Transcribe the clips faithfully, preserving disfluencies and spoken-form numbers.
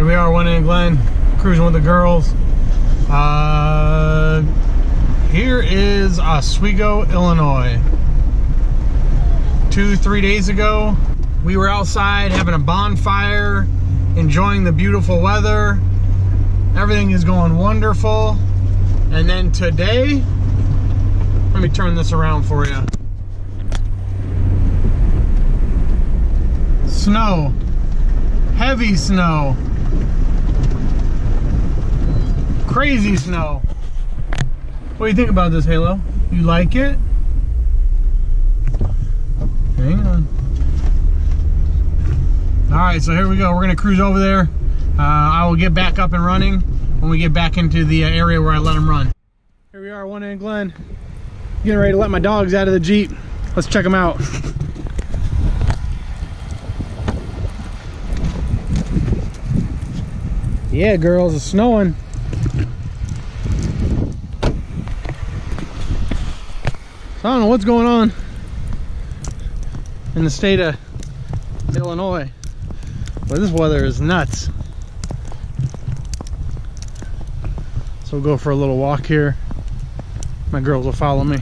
Here we are, OneNGlen, cruising with the girls. Uh, here is Oswego, Illinois. Two, three days ago, we were outside having a bonfire, enjoying the beautiful weather. Everything is going wonderful. And then today, let me turn this around for you. Snow, heavy snow, crazy snow. What do you think about this, Halo? You like it? Hang on. All right, so here we go. We're gonna cruise over there. Uh, I will get back up and running when we get back into the area where I let them run. Here we are, OneNGlen. Getting ready to let my dogs out of the Jeep. Let's check them out. Yeah, girls, it's snowing. So I don't know what's going on in the state of Illinois, but this weather is nuts. So we'll go for a little walk here. My girls will follow me.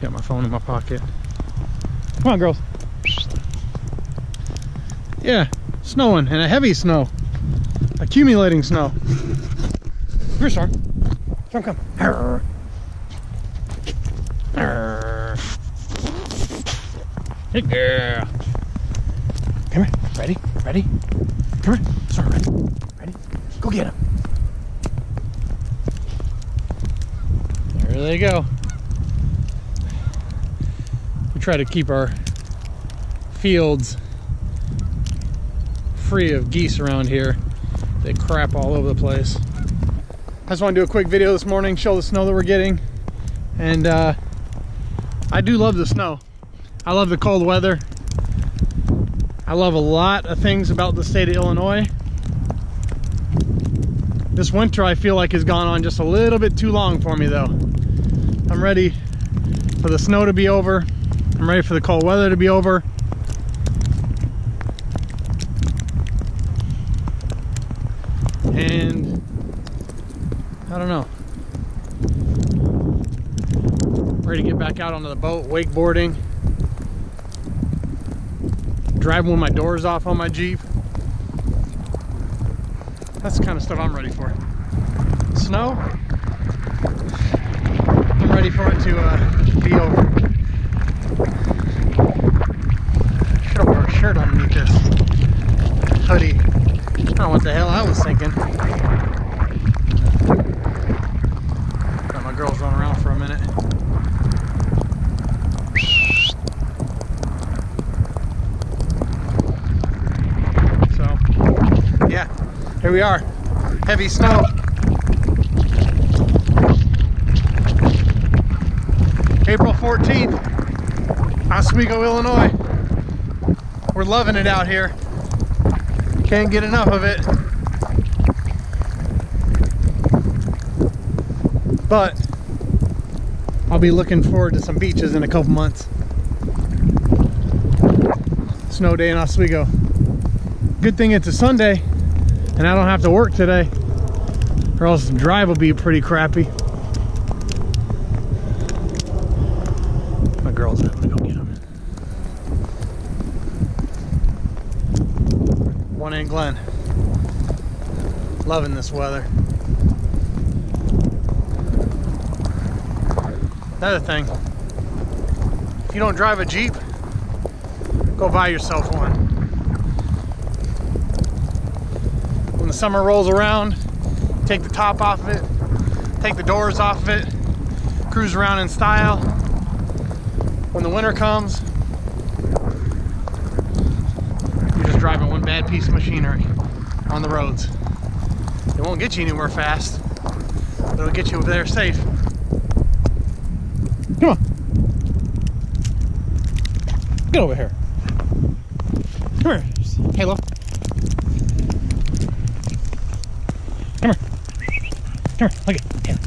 Got my phone in my pocket. Come on, girls. Yeah, snowing, and a heavy snow. Accumulating snow. Here, Shar. Come, come. Arr. Arr. Hey, girl. Come here. Ready? Ready? Come here. Shar, ready? Ready? Go get him. There they go. We try to keep our fields free of geese around here. They crap all over the place. I just want to do a quick video this morning, show the snow that we're getting. And uh, I do love the snow. I love the cold weather. I love a lot of things about the state of Illinois. This winter I feel like has gone on just a little bit too long for me though. I'm ready for the snow to be over. I'm ready for the cold weather to be over. And I don't know. I'm ready to get back out onto the boat, wakeboarding, driving with my doors off on my Jeep. That's the kind of stuff I'm ready for. Snow, I'm ready for it to uh, be over. I should have worn a shirt underneath this hoodie. I don't know what the hell I was thinking. Got my girls running around for a minute. So, yeah. Here we are, heavy snow. April fourteenth, Oswego, Illinois. We're loving it out here. Can't get enough of it. But I'll be looking forward to some beaches in a couple months. Snow day in Oswego. Good thing it's a Sunday. And I don't have to work today, or else the drive will be pretty crappy. My girl's having to go get them. OneNGlen. Loving this weather. Another thing, if you don't drive a Jeep, go buy yourself one. The summer rolls around, take the top off of it, take the doors off of it, cruise around in style. When the winter comes, you're just driving one bad piece of machinery on the roads. It won't get you anywhere fast, but it'll get you over there safe. Come on. Get over here. Come here, Halo. Come here. Come here. Look at it.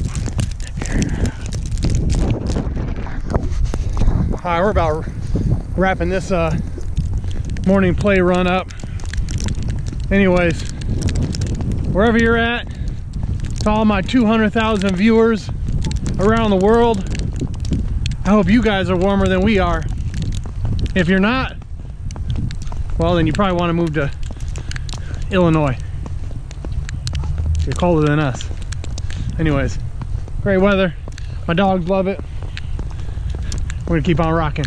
All right, we're about wrapping this uh, morning play run up. anyways, wherever you're at, to all my two hundred thousand viewers around the world, I hope you guys are warmer than we are. If you're not, well, then you probably want to move to Illinois. You're colder than us. Anyways, great weather. My dogs love it. We're gonna keep on rocking.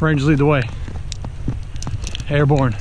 Rangers lead the way. Airborne.